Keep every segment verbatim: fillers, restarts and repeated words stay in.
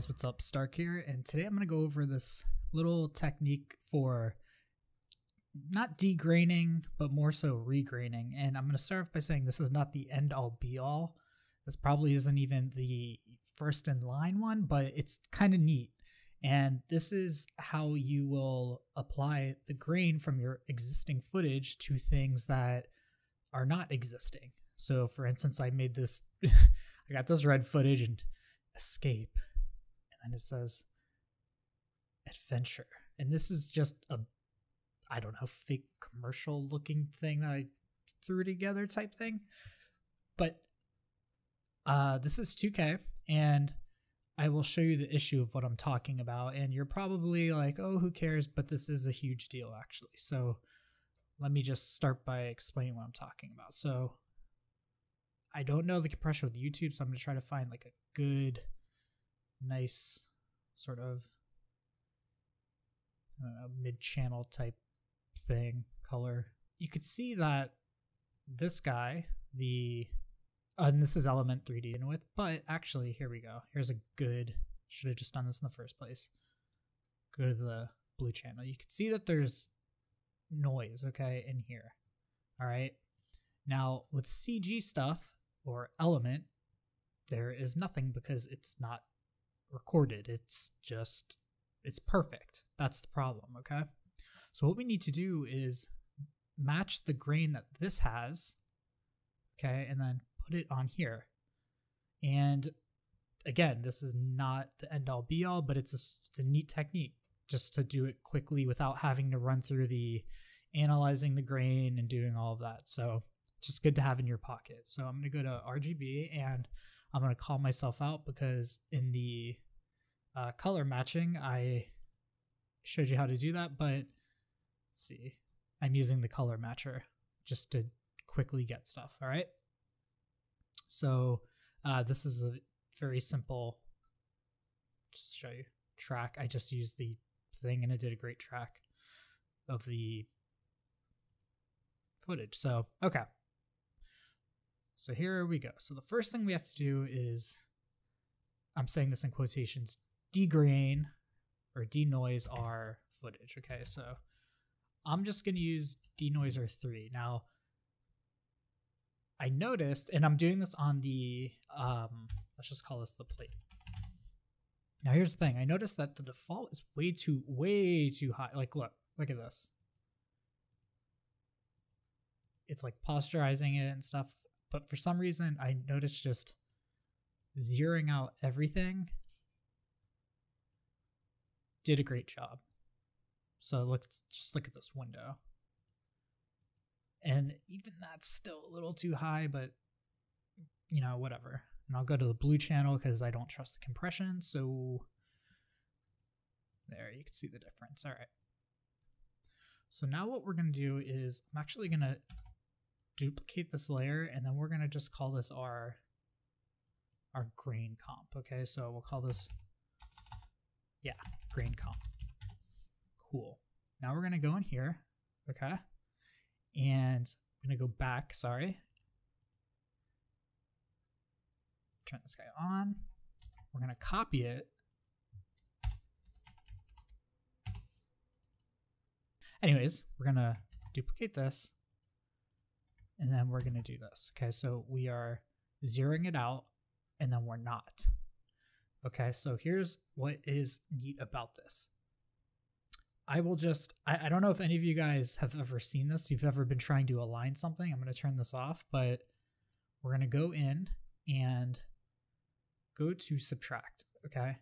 guys, what's up? Stark here, and today I'm going to go over this little technique for not degraining, but more so regraining. And I'm going to start off by saying this is not the end-all be-all. This probably isn't even the first in line one, but it's kind of neat. And this is how you will apply the grain from your existing footage to things that are not existing. So for instance, I made this, I got this red footage and escape, and then it says adventure, and this is just a I don't know fake commercial looking thing that I threw together type thing, but uh this is two K, and I will show you the issue of what I'm talking about, and you're probably like, oh, who cares, but this is a huge deal actually. So let me just start by explaining what I'm talking about. So I don't know the compression with YouTube, so I'm going to try to find like a good, nice sort of uh, mid-channel type thing, color. You could see that this guy, the, uh, and this is Element three D in with, but actually, here we go. Here's a good, should have just done this in the first place. Go to the blue channel. You could see that there's noise, okay, in here. All right. Now with C G stuff, or element, there is nothing because it's not recorded. It's just, it's perfect. That's the problem, okay? So what we need to do is match the grain that this has, okay, and then put it on here. And again, this is not the end all be all, but it's a, it's a neat technique just to do it quickly without having to run through the analyzing the grain and doing all of that. So just good to have in your pocket. So I'm going to go to R G B, and I'm going to call myself out because in the uh, color matching, I showed you how to do that, but let's see, I'm using the color matcher just to quickly get stuff. All right. So uh, this is a very simple, just show you track. I just used the thing and it did a great track of the footage. So, okay. So here we go. So the first thing we have to do is, I'm saying this in quotations, degrain or denoise our footage. Okay, so I'm just going to use denoiser three. Now, I noticed, and I'm doing this on the, um, let's just call this the plate. Now here's the thing. I noticed that the default is way too, way too high. Like, look, look at this. It's like posturizing it and stuff. But for some reason, I noticed just zeroing out everything did a great job. So look, just look at this window. And even that's still a little too high, but, you know, whatever. And I'll go to the blue channel because I don't trust the compression. So there, you can see the difference. All right. So now what we're going to do is I'm actually going to duplicate this layer, and then we're going to just call this our our grain comp. Okay, so we'll call this, yeah, grain comp. Cool. Now we're going to go in here, okay, and I'm going to go back, sorry, turn this guy on. We're going to copy it. Anyways, we're going to duplicate this. And then we're going to do this. Okay, so we are zeroing it out, and then we're not. Okay, so here's what is neat about this. I will just, I, I don't know if any of you guys have ever seen this. You've ever been trying to align something. I'm going to turn this off, but we're going to go in and go to subtract. Okay,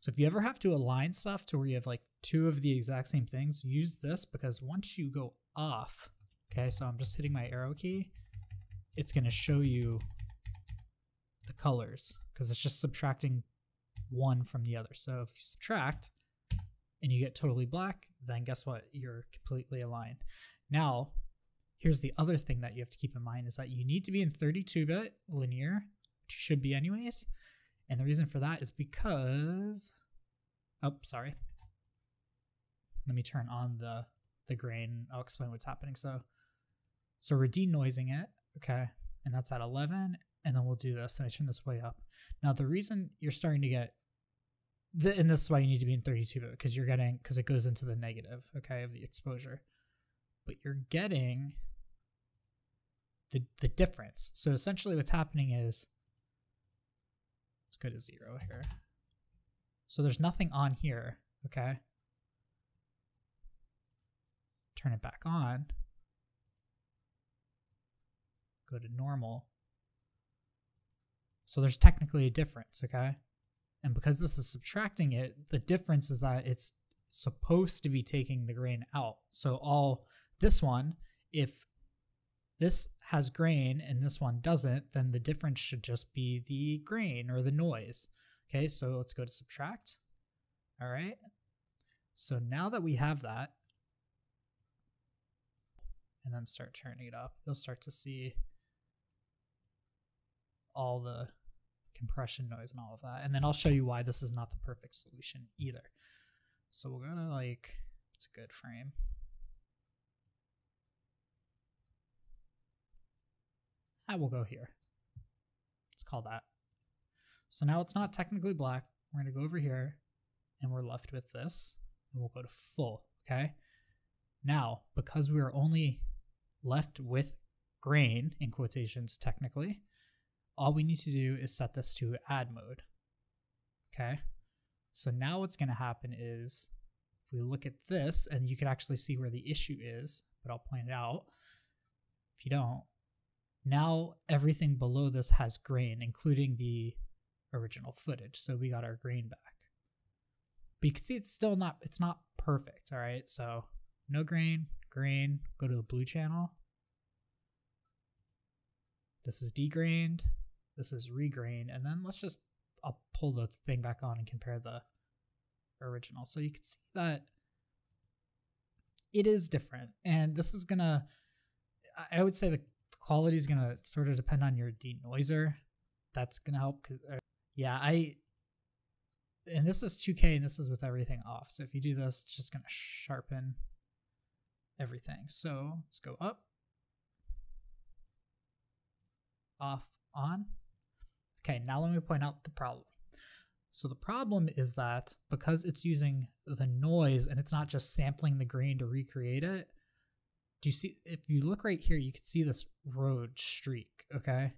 so if you ever have to align stuff to where you have like two of the exact same things, use this, because once you go off, okay, so I'm just hitting my arrow key. It's going to show you the colors because it's just subtracting one from the other. So if you subtract and you get totally black, then guess what? You're completely aligned. Now, here's the other thing that you have to keep in mind is that you need to be in thirty-two bit linear, which you should be anyways. And the reason for that is because, oh, sorry. Let me turn on the, the grain. I'll explain what's happening. So So we're denoising it, okay, and that's at eleven, and then we'll do this, and I turn this way up. Now the reason you're starting to get the, and this is why you need to be in thirty-two bit, because you're getting, because it goes into the negative, okay, of the exposure. But you're getting the the difference. So essentially what's happening is, let's go to zero here. So there's nothing on here, okay? Turn it back on. Go to normal. So there's technically a difference, okay? And because this is subtracting it, the difference is that it's supposed to be taking the grain out. So all this one, if this has grain and this one doesn't, then the difference should just be the grain or the noise. Okay, so let's go to subtract. All right. So now that we have that, and then start turning it up, you'll start to see all the compression noise and all of that. And then I'll show you why this is not the perfect solution either. So we're gonna, like, it's a good frame. I will go here. Let's call that. So now it's not technically black. We're gonna go over here and we're left with this, and we'll go to full, okay? Now, because we are only left with grain in quotations technically, all we need to do is set this to add mode, okay? So now what's gonna happen is, if we look at this, and you can actually see where the issue is, but I'll point it out if you don't. Now everything below this has grain, including the original footage. So we got our grain back. But you can see it's still not, it's not perfect, all right? So no grain, grain, go to the blue channel. This is degrained. This is regrained, and then let's just, I'll pull the thing back on and compare the original. So you can see that it is different, and this is gonna, I would say the quality is gonna sort of depend on your denoiser. That's gonna help. Yeah, I, and this is two K and this is with everything off. So if you do this, it's just gonna sharpen everything. So let's go up, off, on. Okay, now let me point out the problem. So the problem is that because it's using the noise and it's not just sampling the grain to recreate it, do you see, if you look right here, you can see this road streak, okay?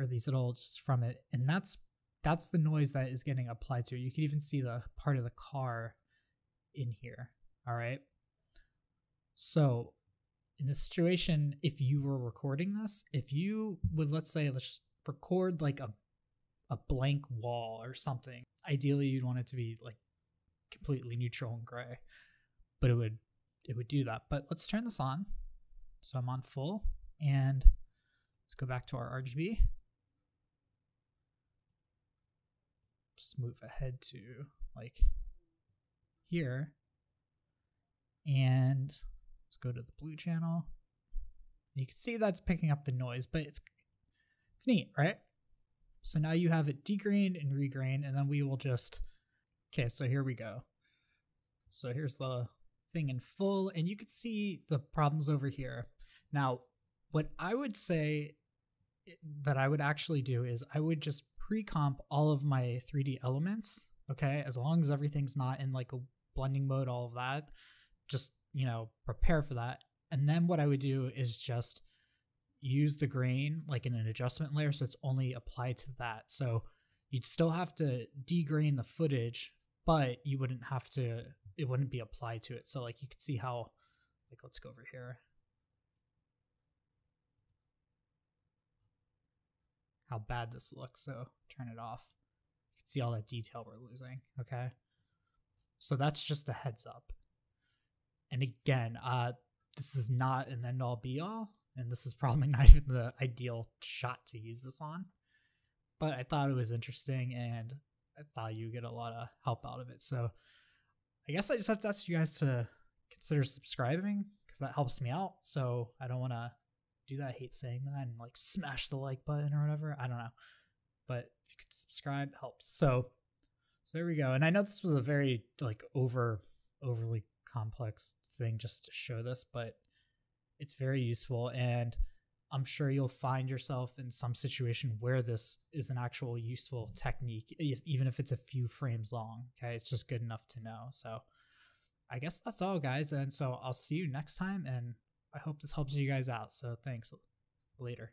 Or these little just from it, and that's that's the noise that is getting applied to it. You can even see the part of the car in here, all right? So in this situation, if you were recording this, if you would, let's say, let's record like a a blank wall or something. Ideally, you'd want it to be like completely neutral and gray, but it would it would do that. But let's turn this on. So I'm on full, and let's go back to our R G B. Just move ahead to like here, and let's go to the blue channel. You can see that's picking up the noise, but it's it's neat, right? So now you have it degrained and regrained, and then we will just, okay, so here we go. So here's the thing in full, and you can see the problems over here. Now, what I would say that I would actually do is I would just pre-comp all of my three D elements, okay? As long as everything's not in like a blending mode, all of that, just, you know, prepare for that. And then what I would do is just use the grain like in an adjustment layer, so it's only applied to that. So you'd still have to degrain the footage, but you wouldn't have to, it wouldn't be applied to it. So like you could see how, like, let's go over here, how bad this looks. So turn it off. You can see all that detail we're losing, okay? So that's just a heads up. And again, uh, this is not an end all be all. And this is probably not even the ideal shot to use this on, but I thought it was interesting and I thought you get a lot of help out of it. So I guess I just have to ask you guys to consider subscribing, because that helps me out. So I don't want to do that. I hate saying that, and like smash the like button or whatever. I don't know, but if you could subscribe, it helps. So, so there we go. And I know this was a very like over overly complex thing just to show this, but it's very useful. And I'm sure you'll find yourself in some situation where this is an actual useful technique, if, even if it's a few frames long. Okay, it's just good enough to know. So I guess that's all, guys. And so I'll see you next time, and I hope this helps you guys out. So thanks. Later.